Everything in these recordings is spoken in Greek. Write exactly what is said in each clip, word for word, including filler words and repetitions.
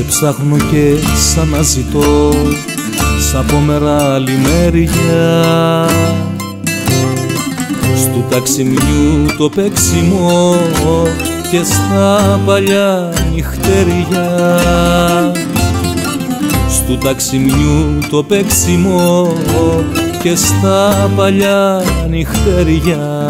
Σε ψάχνω και σ' αναζητώ σαν από μεγάλη μεριά. Στου ταξιμιού το παίξιμο και στα παλιά νυχτεριά. Στου ταξιμιού το παίξιμο και στα παλιά νυχτεριά.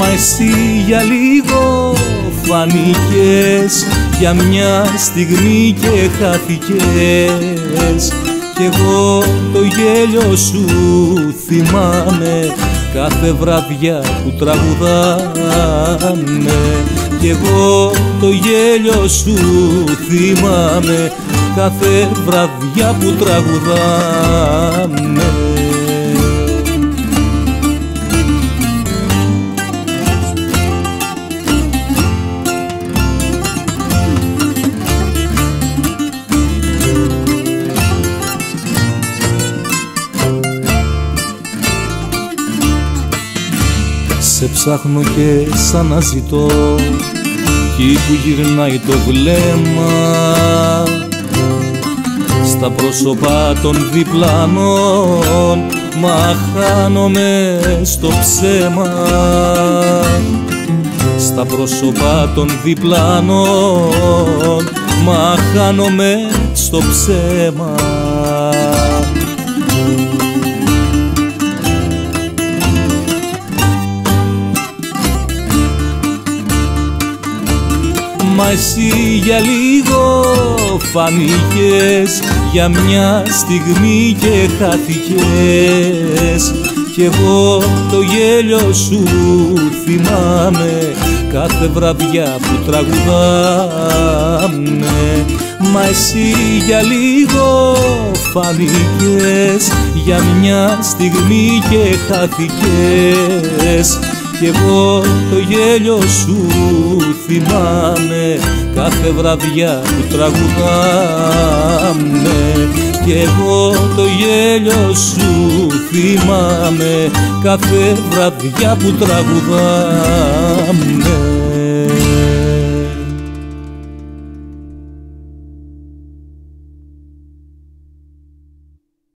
Μα εσύ για λίγο φανήκες, για μια στιγμή και χάθηκες. Κι εγώ το γέλιο σου θυμάμαι, κάθε βραδιά που τραγουδάμε. Κι εγώ το γέλιο σου θυμάμαι, κάθε βραδιά που τραγουδάμε. Σε ψάχνω και σ' αναζητώ κι που γυρνάει το βλέμμα στα πρόσωπα των διπλανών, μα χάνομαι στο ψέμα. Στα πρόσωπα των διπλανών, μα χάνομαι στο ψέμα. Μα εσύ για λίγο φανήκες, για μια στιγμή και χάθηκες. Κι εγώ το γέλιο σου θυμάμαι, κάθε βραδιά που τραγουδάμε. Μα εσύ για λίγο φανήκες, για μια στιγμή και χάθηκες. Κι εγώ το γέλιο σου θυμάμαι, κάθε βραδιά που τραγουδάμε. Κι εγώ το γέλιο σου θυμάμαι, κάθε βραδιά που τραγουδάμε.